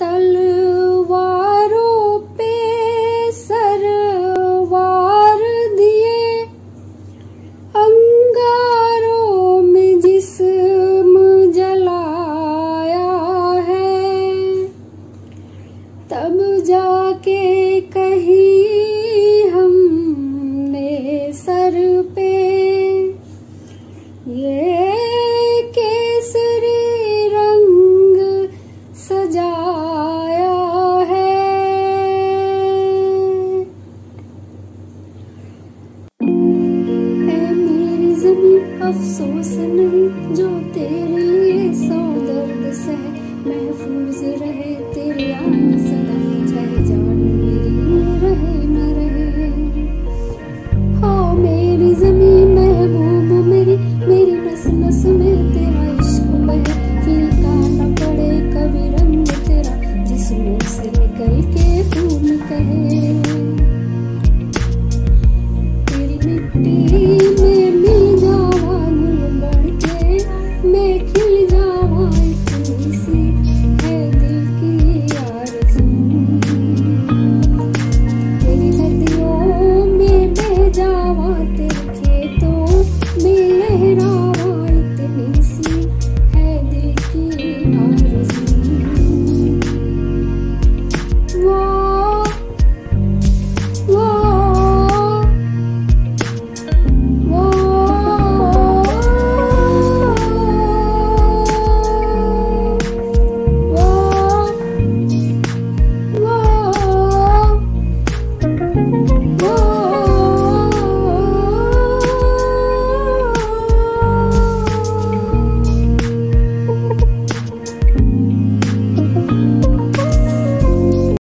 तलवारों पे सरवार दिए, अंगारों में जिस्म जलाया है। तब जाके कहीं हमने सर पे ये अफसोस नहीं जो तेरे लिए सौ दर्द सह महफूज रहे तेरे यार।